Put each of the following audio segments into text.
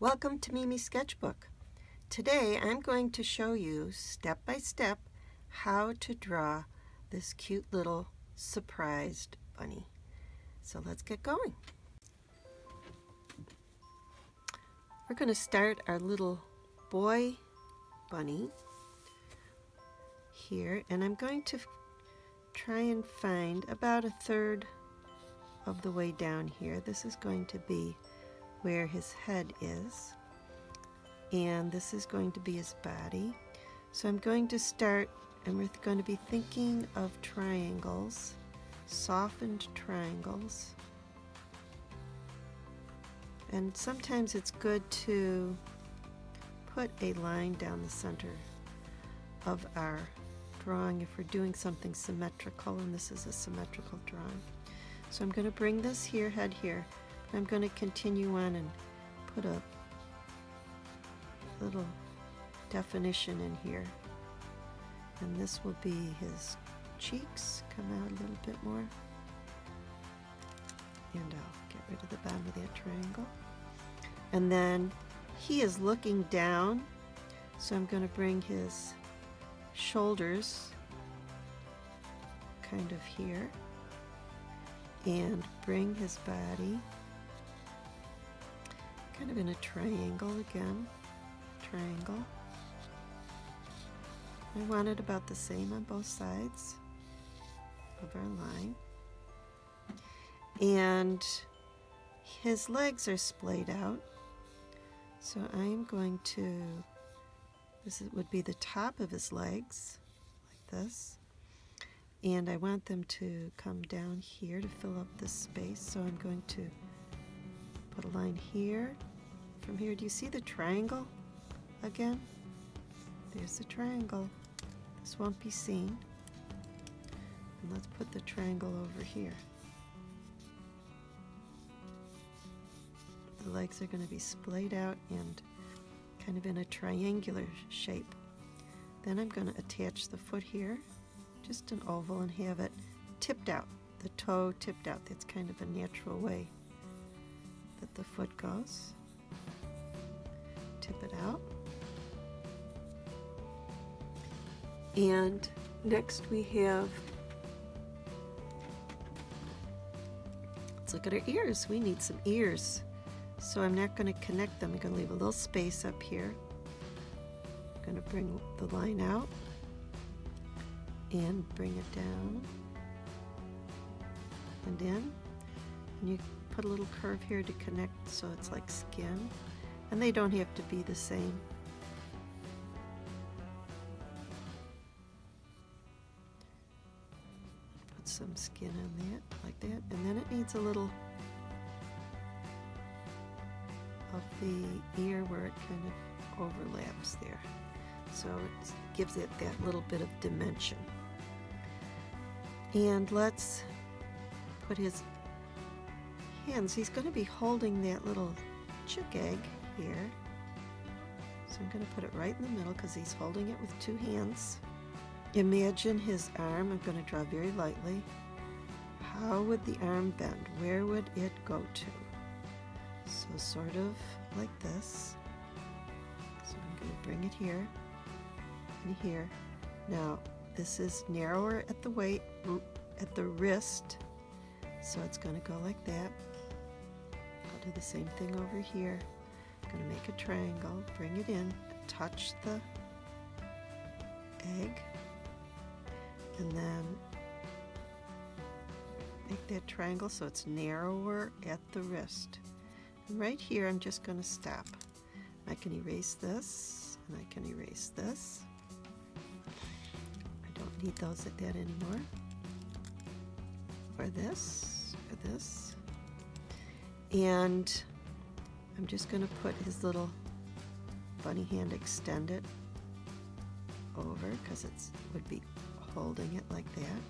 Welcome to Mimi's Sketchbook. Today I'm going to show you step by step how to draw this cute little surprised bunny. So let's get going. We're going to start our little boy bunny here, and I'm going to try and find about a third of the way down here. This is going to be where his head is, and this is going to be his body. So I'm going to start, and we're going to be thinking of triangles, softened triangles. And sometimes it's good to put a line down the center of our drawing if we're doing something symmetrical, and this is a symmetrical drawing. So I'm going to bring this head here. I'm going to continue on and put a little definition in here, and this will be his cheeks come out a little bit more, and I'll get rid of the bottom of that triangle. And then he is looking down, so I'm going to bring his shoulders kind of here and bring his body kind of in a triangle again. Triangle. I want it about the same on both sides of our line. And his legs are splayed out. So I'm going to, this would be the top of his legs, like this. And I want them to come down here to fill up this space. So I'm going to put a line here. From here, do you see the triangle again? There's the triangle. This won't be seen. And let's put the triangle over here. The legs are going to be splayed out and kind of in a triangular shape. Then I'm going to attach the foot here, just an oval, and have it tipped out, the toe tipped out. That's kind of a natural way that the foot goes. Tip it out. And next we have, let's look at our ears. We need some ears. So I'm not going to connect them. I'm going to leave a little space up here. I'm going to bring the line out and bring it down and in. And you put a little curve here to connect, so it's like skin, and they don't have to be the same. Put some skin on that, like that, and then it needs a little of the ear where it kind of overlaps there, so it gives it that little bit of dimension. And let's put his hands. He's going to be holding that little chick egg here. So I'm going to put it right in the middle because he's holding it with two hands. Imagine his arm. I'm going to draw very lightly. How would the arm bend? Where would it go to? So sort of like this. So I'm going to bring it here and here. Now this is narrower at the waist, at the wrist. So it's going to go like that. I'll do the same thing over here. I'm going to make a triangle, bring it in, touch the egg, and then make that triangle so it's narrower at the wrist. And right here I'm just going to stop. I can erase this, and I can erase this. I don't need those at that anymore. Or this. This, and I'm just going to put his little bunny hand, extend it over because it would be holding it like that.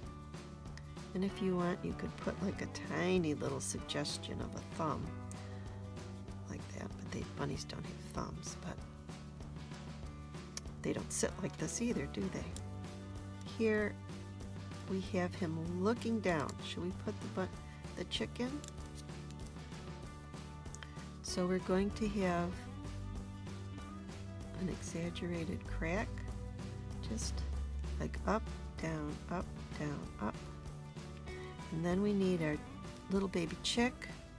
And if you want, you could put like a tiny little suggestion of a thumb like that, but the bunnies don't have thumbs, but they don't sit like this either, do they? Here we have him looking down. Should we put the chicken? So we're going to have an exaggerated crack, just like up, down, up, down, up. And then we need our little baby chick,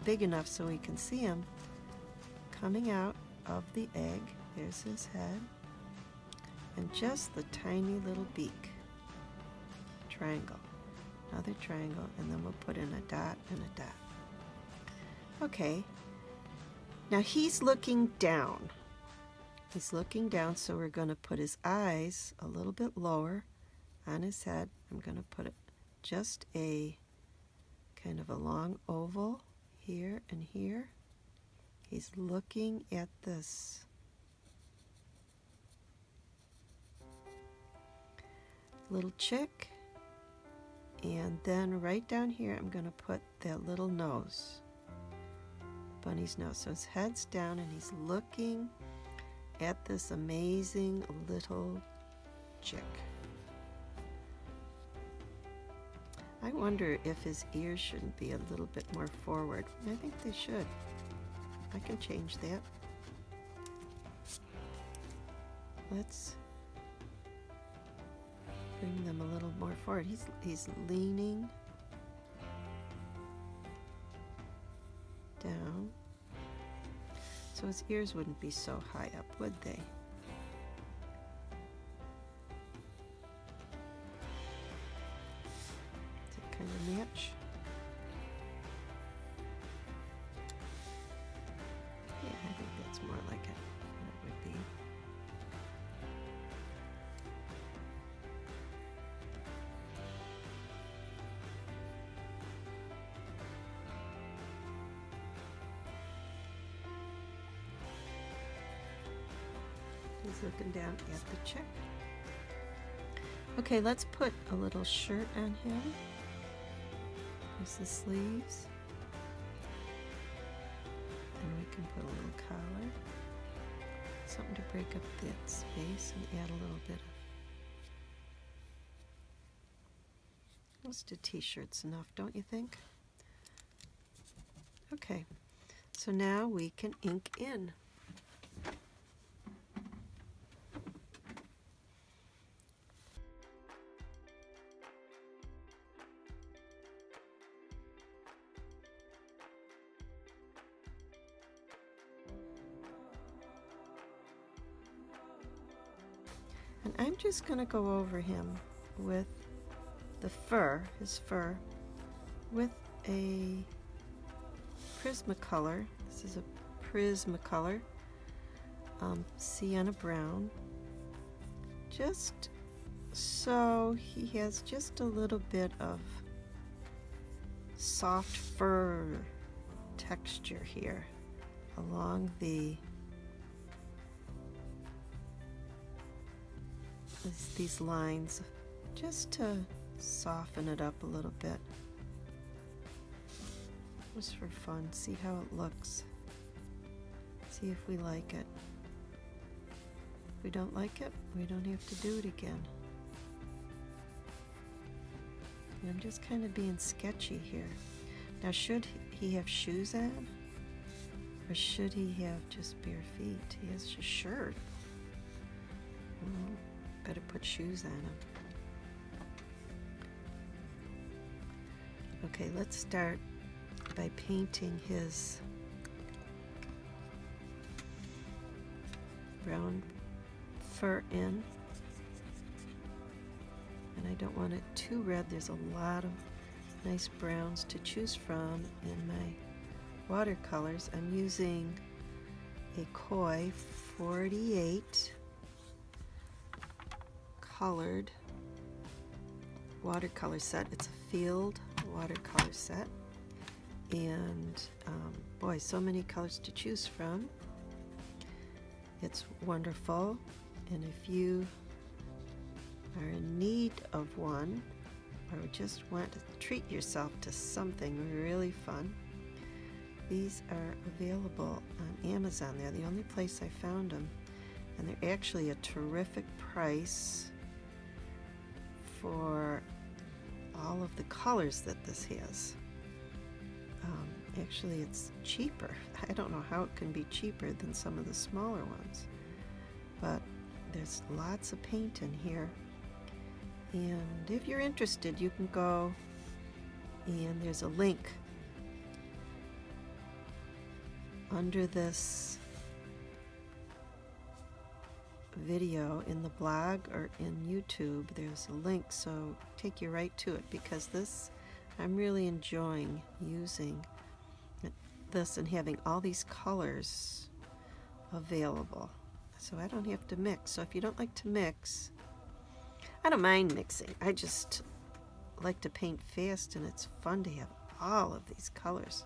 big enough so we can see him, coming out of the egg. There's his head, and just the tiny little beak. Triangle, another triangle, and then we'll put in a dot and a dot. Okay, now he's looking down. He's looking down, so we're going to put his eyes a little bit lower on his head. I'm going to put just a kind of a long oval here and here. He's looking at this. Little chick, and then right down here I'm going to put that little nose, bunny's nose. So his head's down and he's looking at this amazing little chick. I wonder if his ears shouldn't be a little bit more forward. I think they should. I can change that. Let's bring them a little more forward. He's leaning down. So his ears wouldn't be so high up, would they? Does it kind of match? Yeah, I think that's more like it than it would be. He's looking down at the chick. Okay, let's put a little shirt on him. There's the sleeves. And we can put a little collar. Something to break up that space and add a little bit of. Most of t-shirt's enough, don't you think? Okay, so now we can ink in. And I'm just going to go over him with the fur, his fur, with a Prismacolor. This is a Prismacolor, sienna brown, just so he has just a little bit of soft fur texture here along the these lines, just to soften it up a little bit, just for fun. See how it looks, see if we like it. If we don't like it, we don't have to do it again. And I'm just kind of being sketchy here. Now, should he have shoes on, or should he have just bare feet? He has a shirt. Better put shoes on him. Okay, let's start by painting his brown fur in. And I don't want it too red. There's a lot of nice browns to choose from in my watercolors. I'm using a Koi 48 colored watercolor set. It's a field watercolor set, and boy, so many colors to choose from. It's wonderful, and if you are in need of one, or just want to treat yourself to something really fun, these are available on Amazon. They're the only place I found them, and they're actually a terrific price for all of the colors that this has. Actually, it's cheaper. I don't know how it can be cheaper than some of the smaller ones, but there's lots of paint in here. And if you're interested, you can go, and there's a link under this video in the blog or in YouTube. There's a link, so take you right to it, because this, I'm really enjoying using this and having all these colors available, so I don't have to mix. So if you don't like to mix, I don't mind mixing. I just like to paint fast, and it's fun to have all of these colors.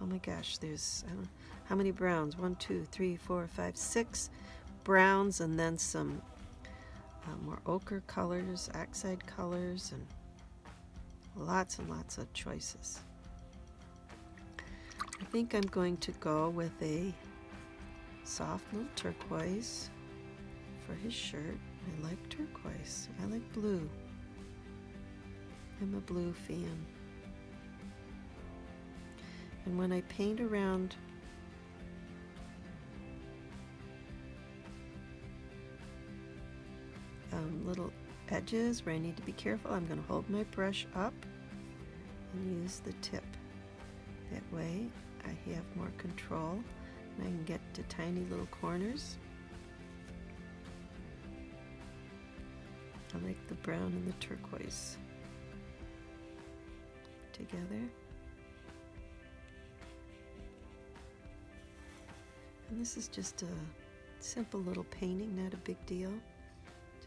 Oh my gosh, there's, I don't know, how many browns? 1, 2, 3, 4, 5, 6 browns, and then some more ochre colors, oxide colors, and lots of choices. I think I'm going to go with a soft little turquoise for his shirt. I like turquoise. I like blue. I'm a blue fan. And when I paint around little edges where I need to be careful, I'm going to hold my brush up and use the tip. That way I have more control and I can get to tiny little corners. I like the brown and the turquoise together. And this is just a simple little painting, not a big deal.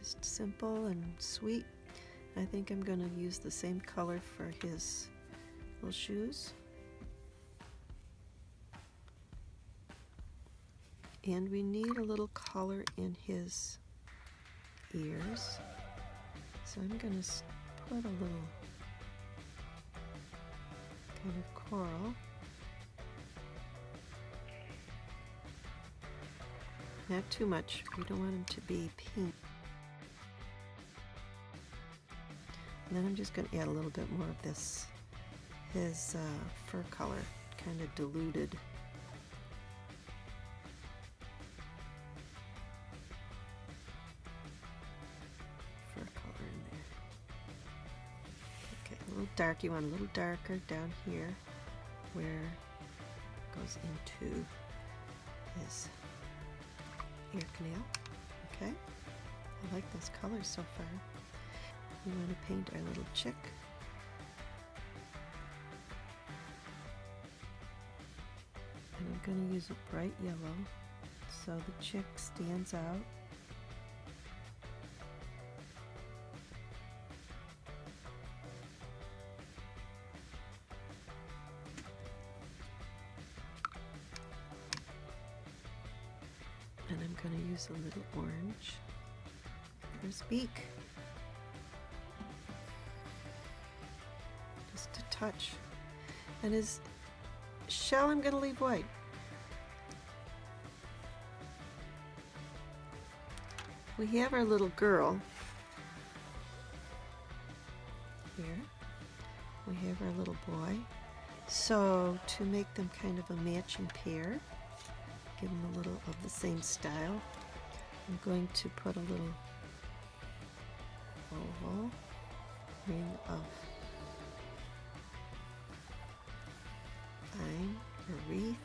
Just simple and sweet. I think I'm going to use the same color for his little shoes. And we need a little color in his ears. So I'm going to put a little kind of coral. Not too much. We don't want him to be pink. And then I'm just going to add a little bit more of this, his fur color, kind of diluted. Dark, you want a little darker down here where it goes into his ear canal. Okay, I like those colors so far. We want to paint our little chick. And I'm going to use a bright yellow so the chick stands out. I'm going to use a little orange for his beak. Just a touch. And his shell I'm going to leave white. We have our little girl here. We have our little boy. So to make them kind of a matching pair, give them a little of the same style. I'm going to put a little oval ring of vine, a wreath,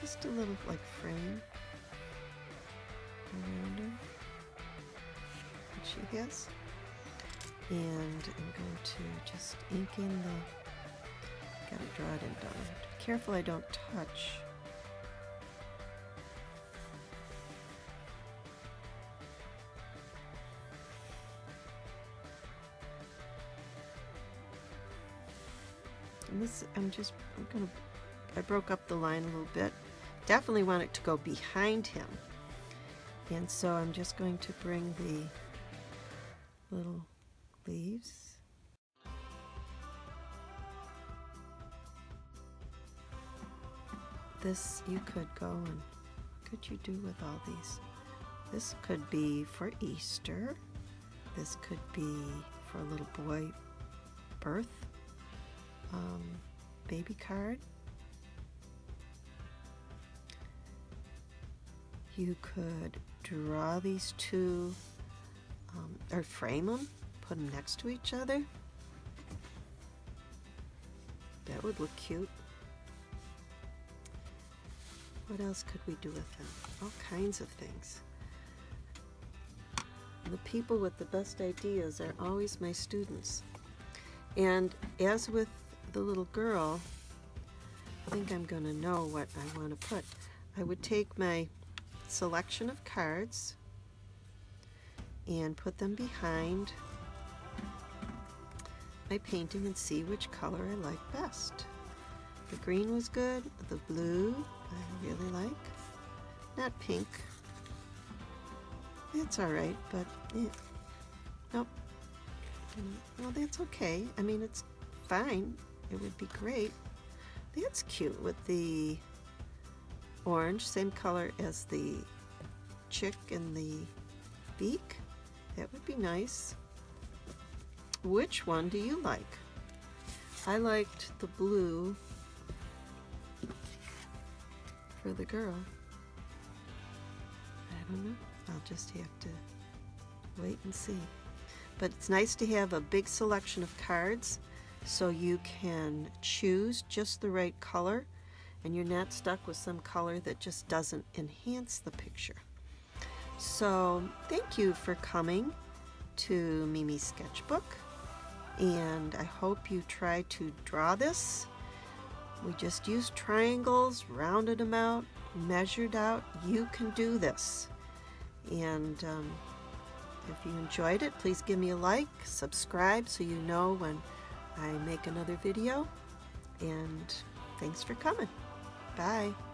just a little like frame around her, and she has. And I'm going to just ink in the, gotta draw it in, don't. Careful I don't touch. And this, I broke up the line a little bit. Definitely want it to go behind him. And so I'm just going to bring the little leaves. This you could go and what could you do with all these? This could be for Easter. This could be for a little boy birth. Baby card. you could draw these two, or frame them, put them next to each other. That would look cute. What else could we do with them? All kinds of things. The people with the best ideas are always my students. And as with the little girl, I think I'm going to know what I want to put. I would take my selection of cards and put them behind my painting and see which color I like best. The green was good, the blue I really like, not pink. It's all right, but eh. Nope. Well, that's okay. I mean, it's fine. It would be great. That's cute with the orange, same color as the chick and the beak. That would be nice. Which one do you like? I liked the blue for the girl. I don't know. I'll just have to wait and see. But it's nice to have a big selection of cards so you can choose just the right color and you're not stuck with some color that just doesn't enhance the picture. So thank you for coming to Mimi's Sketchbook, and I hope you try to draw this. We just used triangles, rounded them out, measured out. You can do this. And if you enjoyed it, please give me a like, subscribe so you know when I make another video, and thanks for coming. Bye.